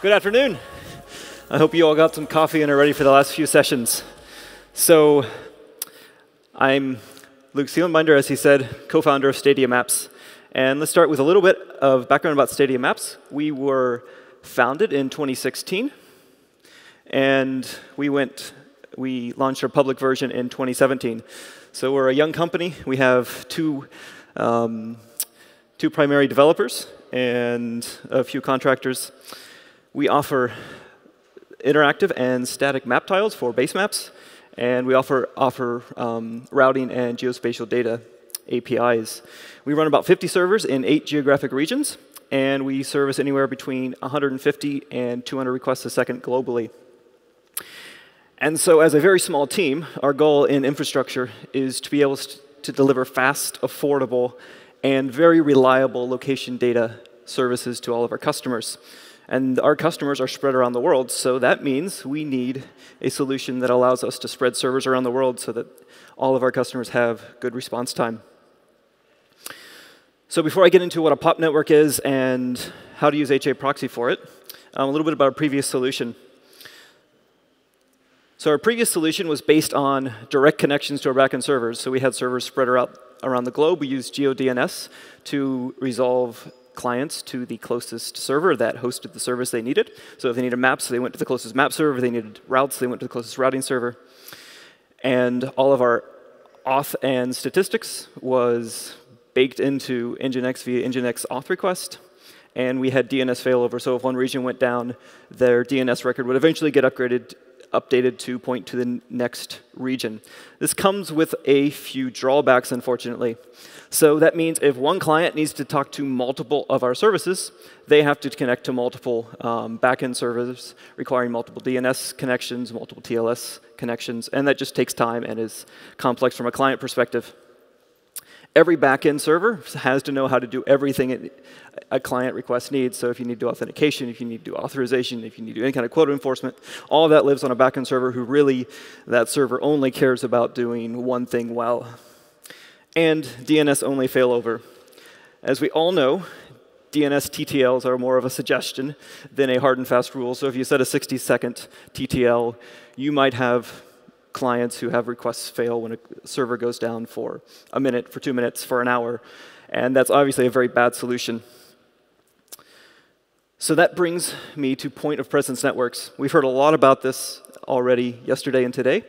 Good afternoon. I hope you all got some coffee and are ready for the last few sessions. So I'm Luke Seelenbinder, as he said, co-founder of Stadia Maps. And let's start with a little bit of background about Stadia Maps. We were founded in 2016, and we launched our public version in 2017. So we're a young company. We have two primary developers and a few contractors. We offer interactive and static map tiles for base maps, and we offer routing and geospatial data APIs. We run about 50 servers in 8 geographic regions, and we service anywhere between 150 and 200 requests a second globally. And so as a very small team, our goal in infrastructure is to be able to deliver fast, affordable, and very reliable location data services to all of our customers. And our customers are spread around the world, so that means we need a solution that allows us to spread servers around the world so that all of our customers have good response time. So before I get into what a PoP network is and how to use HA proxy for it, a little bit about our previous solution. So our previous solution was based on direct connections to our backend servers. So we had servers spread around the globe. We used GeoDNS to resolve clients to the closest server that hosted the service they needed. So if they needed maps, they went to the closest map server. If they needed routes, they went to the closest routing server. And all of our auth and statistics was baked into Nginx via Nginx auth request. And we had DNS failover. So if one region went down, their DNS record would eventually get updated to point to the next region. This comes with a few drawbacks, unfortunately. So that means if one client needs to talk to multiple of our services, they have to connect to multiple backend servers, requiring multiple DNS connections, multiple TLS connections, and that just takes time and is complex from a client perspective. Every backend server has to know how to do everything a client request needs. So if you need to do authentication, if you need to do authorization, if you need to do any kind of quota enforcement, all of that lives on a backend server who really, that server only cares about doing one thing well. And DNS-only failover. As we all know, DNS TTLs are more of a suggestion than a hard and fast rule. So if you set a 60-second TTL, you might have clients who have requests fail when a server goes down for a minute, for 2 minutes, for an hour. And that's obviously a very bad solution. So that brings me to point-of-presence networks. We've heard a lot about this already yesterday and today.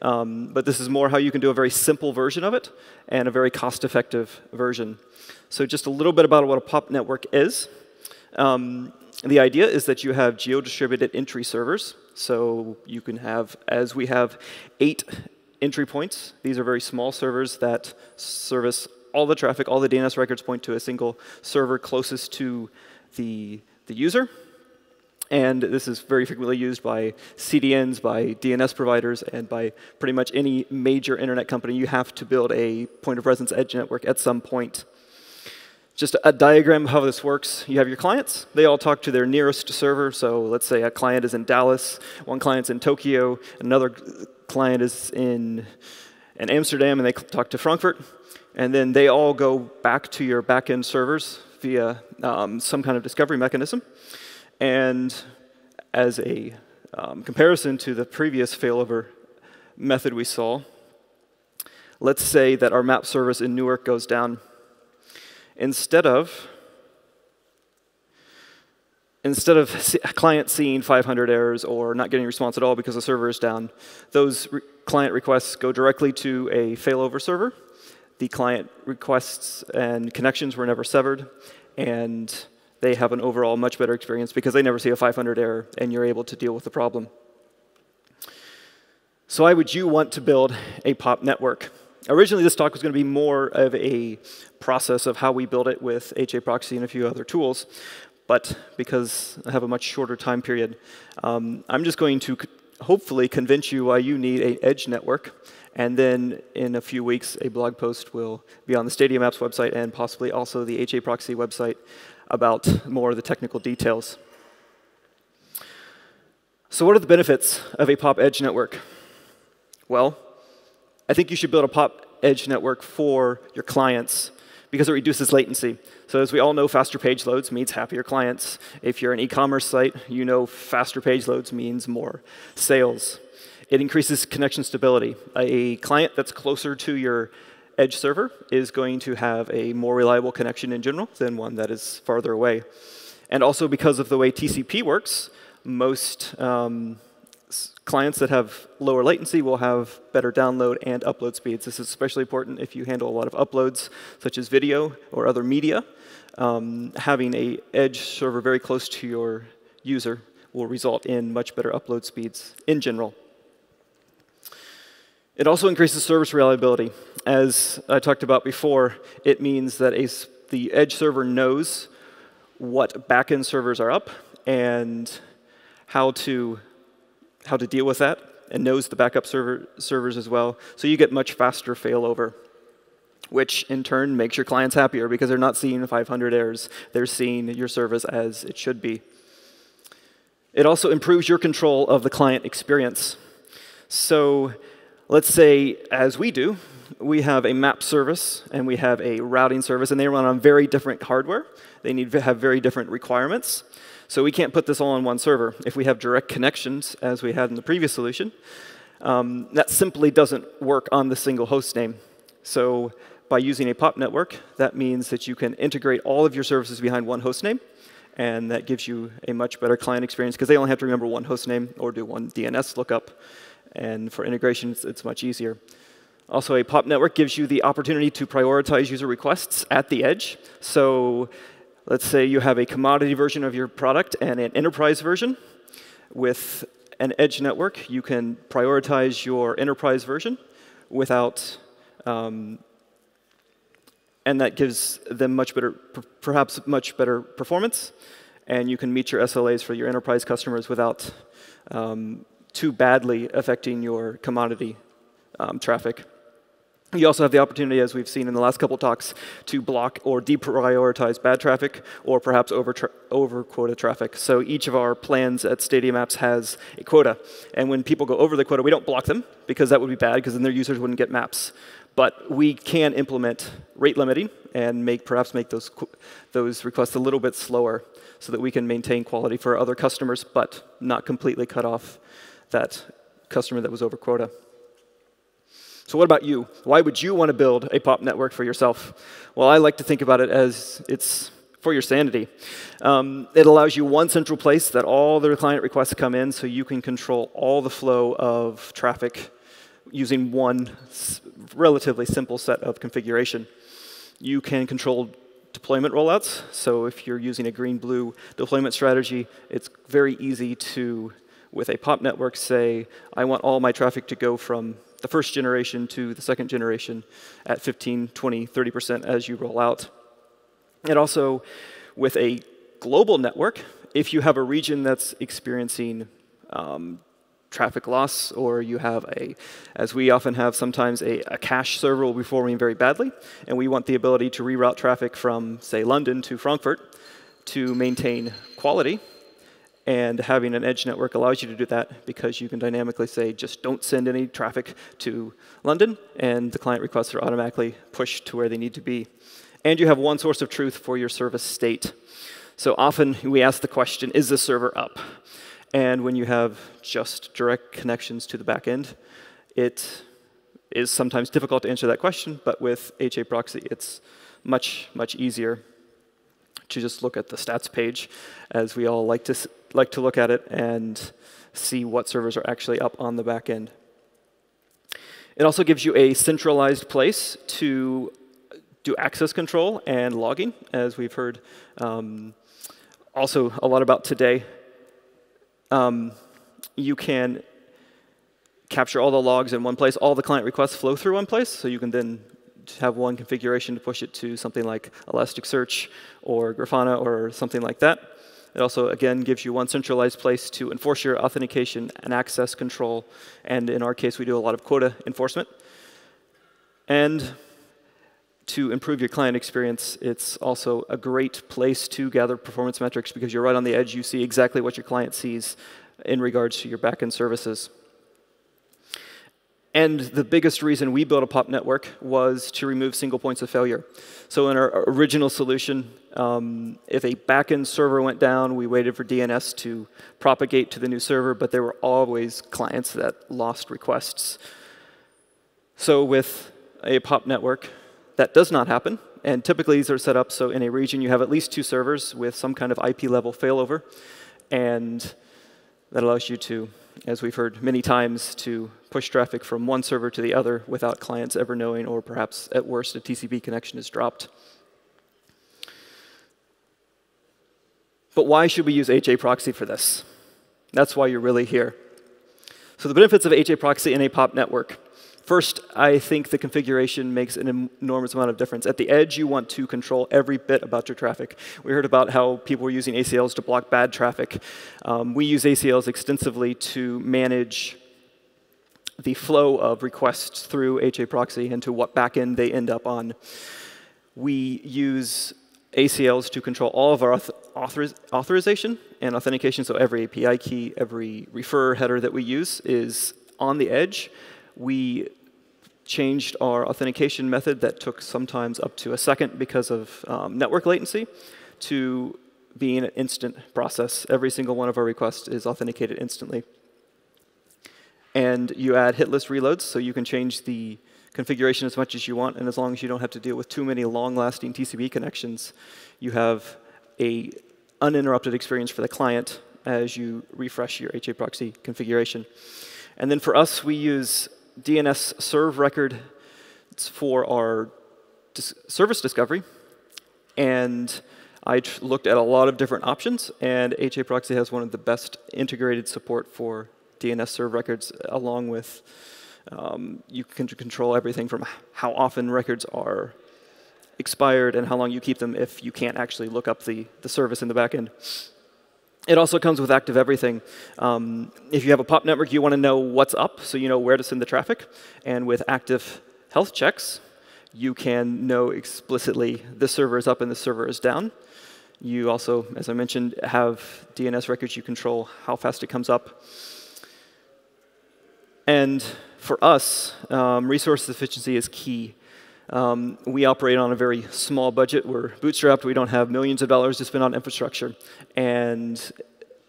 But this is more how you can do a very simple version of it and a very cost-effective version. So just a little bit about what a PoP network is. The idea is that you have geo-distributed entry servers. So you can have, as we have, 8 entry points. These are very small servers that service all the traffic. All the DNS records point to a single server closest to the user. And this is very frequently used by CDNs, by DNS providers, and by pretty much any major internet company. You have to build a point-of-presence edge network at some point. Just a diagram of how this works. You have your clients. They all talk to their nearest server. So let's say a client is in Dallas, one client's in Tokyo, another client is in Amsterdam, and they talk to Frankfurt. And then they all go back to your back-end servers via some kind of discovery mechanism. And as a comparison to the previous failover method we saw, let's say that our map service in Newark goes down. Instead of client seeing 500 errors or not getting a response at all because the server is down, those client requests go directly to a failover server. The client requests and connections were never severed, and they have an overall much better experience because they never see a 500 error, and you're able to deal with the problem. So why would you want to build a PoP network? Originally, this talk was going to be more of a process of how we build it with HA proxy and a few other tools. But because I have a much shorter time period, I'm just going to hopefully convince you why you need an edge network. And then in a few weeks, a blog post will be on the Stadia Maps website and possibly also the HA proxy website about more of the technical details. So what are the benefits of a PoP edge network? Well, I think you should build a PoP edge network for your clients because it reduces latency. So as we all know, faster page loads means happier clients. If you're an e-commerce site, you know faster page loads means more sales. It increases connection stability. A client that's closer to your edge server is going to have a more reliable connection in general than one that is farther away. And also because of the way TCP works, most clients that have lower latency will have better download and upload speeds. This is especially important if you handle a lot of uploads, such as video or other media. Having an edge server very close to your user will result in much better upload speeds in general. It also increases service reliability. As I talked about before, it means that the edge server knows what backend servers are up and how to deal with that, and knows the backup servers as well. So you get much faster failover, which in turn makes your clients happier because they're not seeing 500 errors. They're seeing your service as it should be. It also improves your control of the client experience. So let's say, as we do, we have a map service, and we have a routing service, and they run on very different hardware. They need to have very different requirements. So we can't put this all on one server. If we have direct connections, as we had in the previous solution, that simply doesn't work on the single host name. So by using a PoP network, that means that you can integrate all of your services behind one host name, and that gives you a much better client experience, because they only have to remember one host name or do one DNS lookup. And for integrations, it's much easier. Also, a PoP network gives you the opportunity to prioritize user requests at the edge. So let's say you have a commodity version of your product and an enterprise version. With an edge network, you can prioritize your enterprise version without, and that gives them much better, perhaps much better performance. And you can meet your SLAs for your enterprise customers without too badly affecting your commodity traffic. You also have the opportunity, as we've seen in the last couple talks, to block or deprioritize bad traffic or perhaps over quota traffic. So each of our plans at Stadia Maps has a quota. And when people go over the quota, we don't block them, because that would be bad, because then their users wouldn't get maps. But we can implement rate limiting and perhaps make those requests a little bit slower so that we can maintain quality for other customers but not completely cut off that customer that was over quota. So what about you? Why would you want to build a PoP network for yourself? Well, I like to think about it as it's for your sanity. It allows you one central place that all the client requests come in, so you can control all the flow of traffic using one relatively simple set of configuration. You can control deployment rollouts. So if you're using a green-blue deployment strategy, it's very easy to, with a PoP network, say, I want all my traffic to go from the first generation to the second generation at 15, 20, 30% as you roll out. And also, with a global network, if you have a region that's experiencing traffic loss, or you have as we often have sometimes, a cache server will be performing very badly, and we want the ability to reroute traffic from, say, London to Frankfurt to maintain quality. And having an edge network allows you to do that, because you can dynamically say, just don't send any traffic to London, and the client requests are automatically pushed to where they need to be. And you have one source of truth for your service state. So often we ask the question, is the server up? And when you have just direct connections to the back end, it is sometimes difficult to answer that question. But with HA proxy, it's much, much easier to just look at the stats page, as we all like to look at it and see what servers are actually up on the back end. It also gives you a centralized place to do access control and logging, as we've heard also a lot about today. You can capture all the logs in one place. All the client requests flow through one place, so you can then have one configuration to push it to something like Elasticsearch or Grafana or something like that. It also, again, gives you one centralized place to enforce your authentication and access control. And in our case, we do a lot of quota enforcement. And to improve your client experience, it's also a great place to gather performance metrics, because you're right on the edge. You see exactly what your client sees in regards to your backend services. And the biggest reason we built a PoP network was to remove single points of failure. So in our original solution, if a backend server went down, we waited for DNS to propagate to the new server, but there were always clients that lost requests. So with a PoP network, that does not happen. And typically, these are set up so in a region you have at least 2 servers with some kind of IP level failover. And that allows you to, as we've heard many times, to push traffic from one server to the other without clients ever knowing, or perhaps at worst, a TCP connection is dropped. But why should we use HA proxy for this? That's why you're really here. So the benefits of HA proxy in a PoP network. First, I think the configuration makes an enormous amount of difference. At the edge, you want to control every bit about your traffic. We heard about how people were using ACLs to block bad traffic. We use ACLs extensively to manage the flow of requests through HA proxy and to what backend they end up on. We use ACLs to control all of our authorization and authentication. So every API key, every refer header that we use is on the edge. We changed our authentication method that took sometimes up to a second because of network latency to being an instant process. Every single one of our requests is authenticated instantly. And you add hit list reloads, so you can change the configuration as much as you want. And as long as you don't have to deal with too many long-lasting TCP connections, you have an uninterrupted experience for the client as you refresh your HA proxy configuration. And then for us, we use DNS serve record for our service discovery. And I looked at a lot of different options. And HA proxy has one of the best integrated support for DNS serve records, along with you can control everything from how often records are expired and how long you keep them if you can't actually look up the service in the back end. It also comes with active everything. If you have a PoP network, you want to know what's up, so you know where to send the traffic. And with active health checks, you can know explicitly this server is up and this server is down. You also, as I mentioned, have DNS records. You control how fast it comes up. And for us, resource efficiency is key. We operate on a very small budget. We're bootstrapped. We don't have millions of dollars to spend on infrastructure. And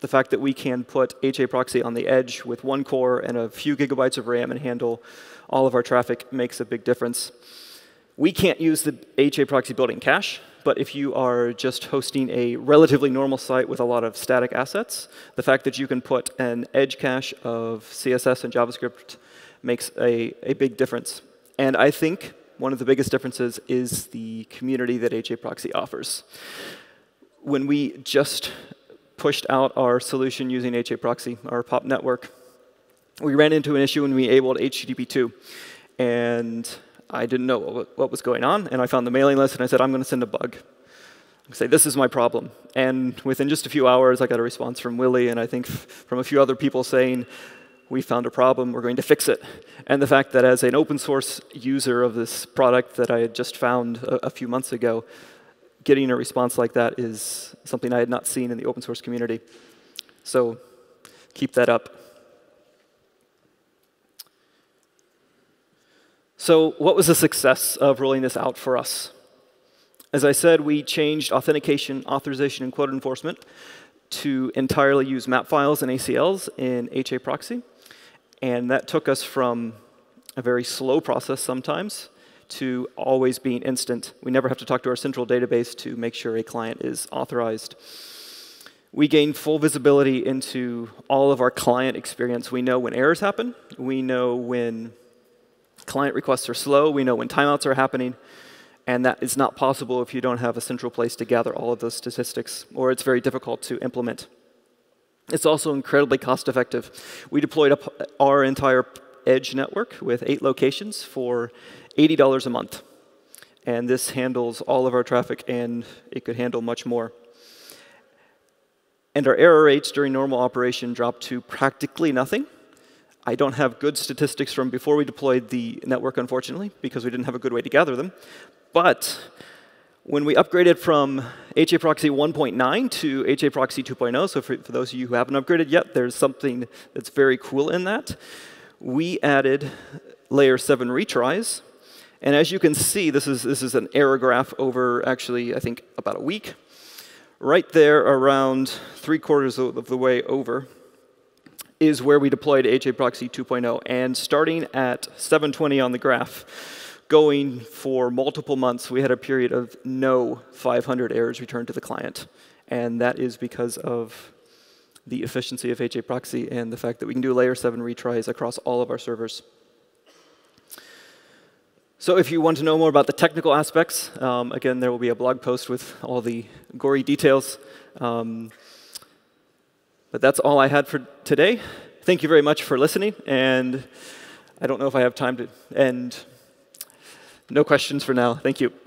the fact that we can put HA proxy on the edge with 1 core and a few gigabytes of RAM and handle all of our traffic makes a big difference. We can't use the HA proxy built in cache. But if you are just hosting a relatively normal site with a lot of static assets, the fact that you can put an edge cache of CSS and JavaScript makes a big difference. And I think one of the biggest differences is the community that HA proxy offers. When we just pushed out our solution using HA proxy, our PoP network, we ran into an issue when we enabled HTTP2. And I didn't know what was going on. And I found the mailing list, and I said, I'm going to send a bug. I say, this is my problem. And within just a few hours, I got a response from Willy, and I think from a few other people saying, we found a problem. We're going to fix it. And the fact that as an open source user of this product that I had just found a few months ago, getting a response like that is something I had not seen in the open source community. So keep that up. So what was the success of rolling this out for us? As I said, we changed authentication, authorization, and quota enforcement to entirely use map files and ACLs in HA proxy. And that took us from a very slow process sometimes to always being instant. We never have to talk to our central database to make sure a client is authorized. We gain full visibility into all of our client experience. We know when errors happen. We know when client requests are slow. We know when timeouts are happening. And that is not possible if you don't have a central place to gather all of those statistics, or it's very difficult to implement. It's also incredibly cost-effective. We deployed up our entire edge network with 8 locations for $80 a month. And this handles all of our traffic, and it could handle much more. And our error rates during normal operation dropped to practically nothing. I don't have good statistics from before we deployed the network, unfortunately, because we didn't have a good way to gather them. But when we upgraded from HA proxy 1.9 to HA proxy 2.0, so for those of you who haven't upgraded yet, there's something that's very cool in that. we added layer 7 retries. And as you can see, this is an error graph over actually, I think, about a week. Right there around 3/4 of the way over is where we deployed HAProxy 2.0. And starting at 720 on the graph, going for multiple months, we had a period of no 500 errors returned to the client. And that is because of the efficiency of HAProxy and the fact that we can do layer 7 retries across all of our servers. So if you want to know more about the technical aspects, again, there will be a blog post with all the gory details. But that's all I had for today. Thank you very much for listening. And I don't know if I have time to end. No questions for now. Thank you.